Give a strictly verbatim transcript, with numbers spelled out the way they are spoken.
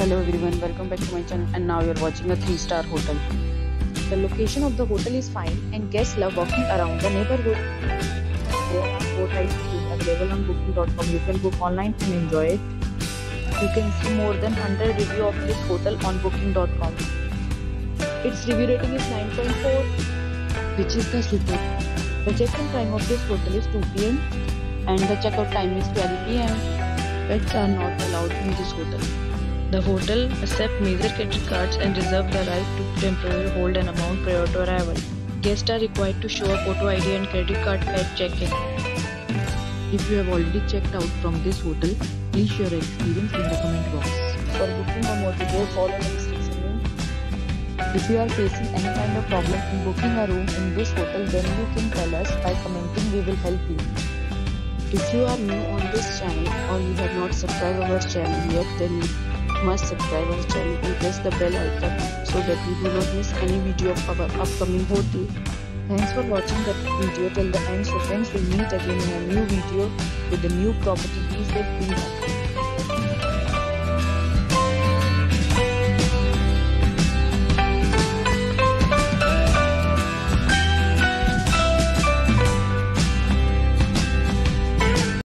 Hello everyone, welcome back to my channel, and now you are watching a three star hotel. The location of the hotel is fine and guests love walking around the neighborhood. There are four types of rooms available on booking dot com. You can book online and enjoy it. You can see more than one hundred reviews of this hotel on booking dot com. Its review rating is nine point four, which is the super. The check-in time of this hotel is two p m and the check-out time is twelve p m Pets are not allowed in this hotel. The hotel accepts major credit cards and reserves the right to temporarily hold an amount prior to arrival. Guests are required to show a photo I D and credit card at check-in. If you have already checked out from this hotel, please share your experience in the comment box. For booking or more details, follow the restrictions below. If you are facing any kind of problem in booking a room in this hotel, then you can tell us by commenting. We will help you. If you are new on this channel or you have not subscribed our channel yet, then must subscribe our channel and press the bell icon so that you do not miss any video of our upcoming hotel. Thanks for watching the video till the end. So friends, we'll meet again in a new video with a new property. Please let me know.